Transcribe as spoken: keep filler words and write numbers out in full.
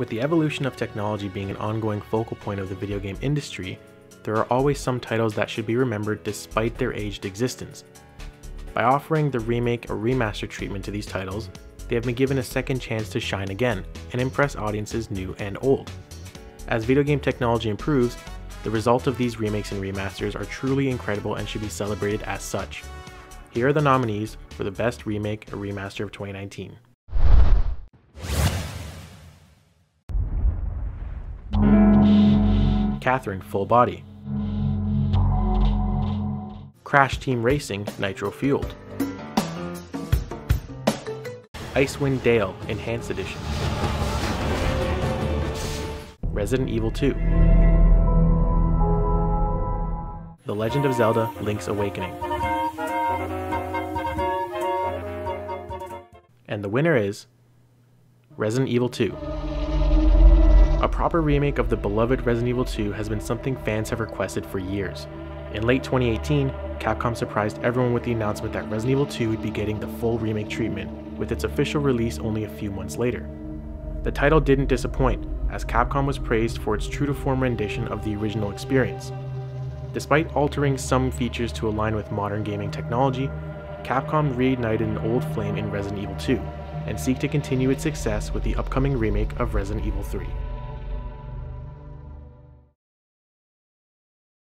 With the evolution of technology being an ongoing focal point of the video game industry, there are always some titles that should be remembered despite their aged existence. By offering the remake or remaster treatment to these titles, they have been given a second chance to shine again and impress audiences new and old. As video game technology improves, the result of these remakes and remasters are truly incredible and should be celebrated as such. Here are the nominees for the best remake or remaster of twenty nineteen. Catherine Full Body. Crash Team Racing Nitro Fueled. Icewind Dale Enhanced Edition. Resident Evil two. The Legend of Zelda Link's Awakening. And the winner is Resident Evil two. A proper remake of the beloved Resident Evil two has been something fans have requested for years. In late twenty eighteen, Capcom surprised everyone with the announcement that Resident Evil two would be getting the full remake treatment, with its official release only a few months later. The title didn't disappoint, as Capcom was praised for its true-to-form rendition of the original experience. Despite altering some features to align with modern gaming technology, Capcom reignited an old flame in Resident Evil two, and seek to continue its success with the upcoming remake of Resident Evil three.